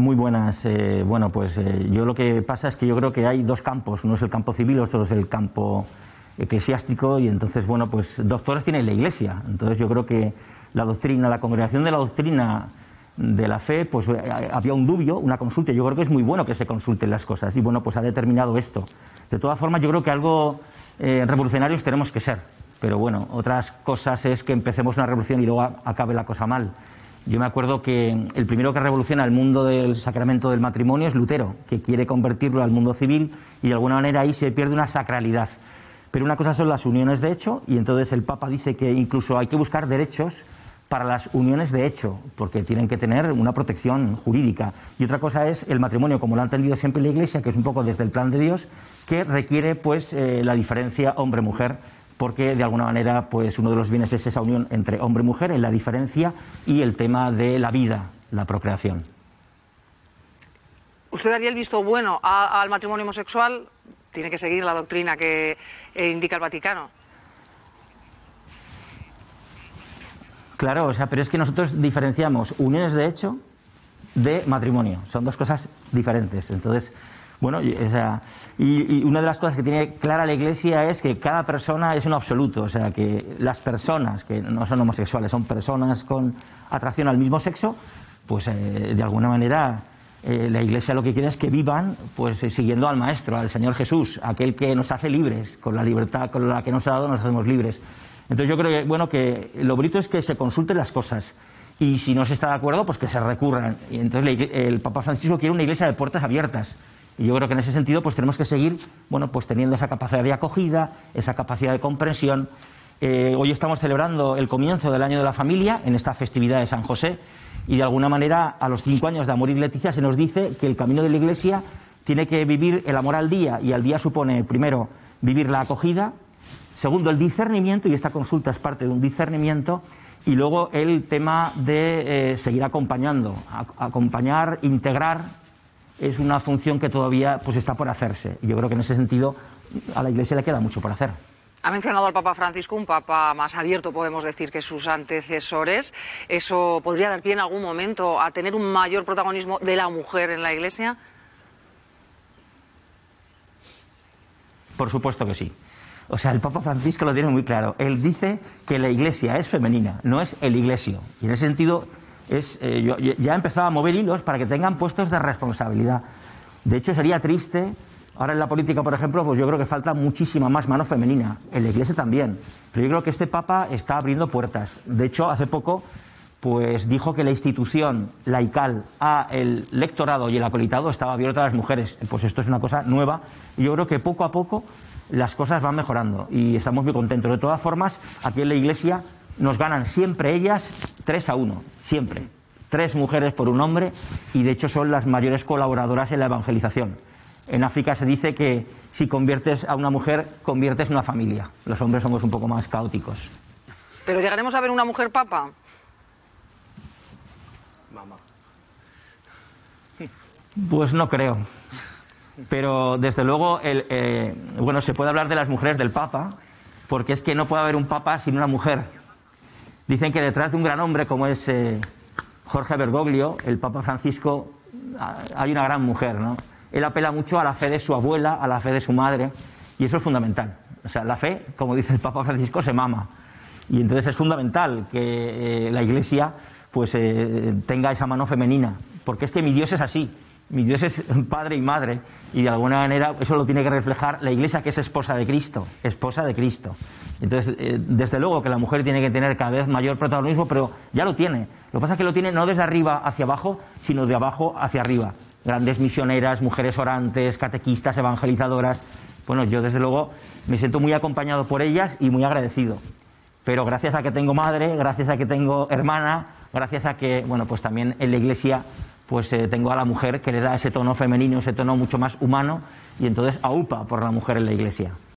Muy buenas. Bueno, pues yo lo que pasa es que yo creo que hay dos campos. Uno es el campo civil, otro es el campo eclesiástico, y entonces, bueno, pues doctores tiene la Iglesia. Entonces yo creo que la doctrina, la congregación de la doctrina de la fe, pues había un dubio, una consulta. Yo creo que es muy bueno que se consulten las cosas y, bueno, pues ha determinado esto. De todas formas, yo creo que algo revolucionarios tenemos que ser. Pero bueno, otras cosas es que empecemos una revolución y luego acabe la cosa mal. Yo me acuerdo que el primero que revoluciona el mundo del sacramento del matrimonio es Lutero, que quiere convertirlo al mundo civil, y de alguna manera ahí se pierde una sacralidad. Pero una cosa son las uniones de hecho, y entonces el Papa dice que incluso hay que buscar derechos para las uniones de hecho, porque tienen que tener una protección jurídica. Y otra cosa es el matrimonio, como lo ha entendido siempre la Iglesia, que es un poco desde el plan de Dios, que requiere pues la diferencia hombre-mujer, porque de alguna manera pues uno de los bienes es esa unión entre hombre y mujer, en la diferencia, y el tema de la vida, la procreación. ¿Usted daría el visto bueno al matrimonio homosexual? ¿Tiene que seguir la doctrina que indica el Vaticano? Claro, o sea, pero es que nosotros diferenciamos uniones de hecho de matrimonio. Son dos cosas diferentes. Entonces, bueno, o sea, y una de las cosas que tiene clara la Iglesia es que cada persona es un absoluto, o sea, que las personas que no son homosexuales, son personas con atracción al mismo sexo, pues de alguna manera la Iglesia lo que quiere es que vivan pues siguiendo al Maestro, al Señor Jesús, aquel que nos hace libres, con la libertad con la que nos ha dado nos hacemos libres. Entonces yo creo que, bueno, que lo bonito es que se consulten las cosas. Y si no se está de acuerdo, pues que se recurran. Y entonces el Papa Francisco quiere una iglesia de puertas abiertas. Y yo creo que en ese sentido pues tenemos que seguir, bueno, pues teniendo esa capacidad de acogida, esa capacidad de comprensión. Hoy estamos celebrando el comienzo del Año de la Familia, en esta festividad de San José, y de alguna manera a los 5 años de Amor y Leticia se nos dice que el camino de la Iglesia tiene que vivir el amor al día, y al día supone, primero, vivir la acogida, segundo, el discernimiento, y esta consulta es parte de un discernimiento, y luego el tema de seguir acompañando, acompañar, integrar. Es una función que todavía pues está por hacerse. Yo creo que en ese sentido a la Iglesia le queda mucho por hacer. Ha mencionado al Papa Francisco, un Papa más abierto, podemos decir, que sus antecesores. ¿Eso podría dar pie en algún momento a tener un mayor protagonismo de la mujer en la Iglesia? Por supuesto que sí. O sea, el Papa Francisco lo tiene muy claro. Él dice que la Iglesia es femenina, no es el iglesio. Y en ese sentido yo ya empezaba a mover hilos para que tengan puestos de responsabilidad. De hecho, sería triste. Ahora en la política, por ejemplo, pues yo creo que falta muchísima más mano femenina. En la Iglesia también. Pero yo creo que este Papa está abriendo puertas. De hecho, hace poco pues dijo que la institución laical a el lectorado y el acolitado estaba abierta a las mujeres. Pues esto es una cosa nueva. Y yo creo que poco a poco las cosas van mejorando. Y estamos muy contentos. De todas formas, aquí en la Iglesia nos ganan siempre ellas 3-1, siempre. 3 mujeres por 1 hombre, y de hecho son las mayores colaboradoras en la evangelización. En África se dice que si conviertes a una mujer, conviertes una familia. Los hombres somos un poco más caóticos. ¿Pero llegaremos a ver una mujer papa? Mamá. Pues no creo. Pero desde luego, bueno, se puede hablar de las mujeres del papa, porque es que no puede haber un papa sin una mujer. Dicen que detrás de un gran hombre como es Jorge Bergoglio, el Papa Francisco, hay una gran mujer, ¿no? Él apela mucho a la fe de su abuela, a la fe de su madre, y eso es fundamental. O sea, la fe, como dice el Papa Francisco, se mama. Y entonces es fundamental que la Iglesia pues tenga esa mano femenina, porque es que mi Dios es así. Mi Dios es padre y madre, y de alguna manera eso lo tiene que reflejar la Iglesia, que es esposa de Cristo, esposa de Cristo. Entonces, desde luego que la mujer tiene que tener cada vez mayor protagonismo, pero ya lo tiene. Lo que pasa es que lo tiene no desde arriba hacia abajo, sino de abajo hacia arriba. Grandes misioneras, mujeres orantes, catequistas, evangelizadoras. Bueno, yo desde luego me siento muy acompañado por ellas y muy agradecido. Pero gracias a que tengo madre, gracias a que tengo hermana, gracias a que, bueno, pues también en la Iglesia pues tengo a la mujer, que le da ese tono femenino, ese tono mucho más humano, y entonces aupa por la mujer en la Iglesia.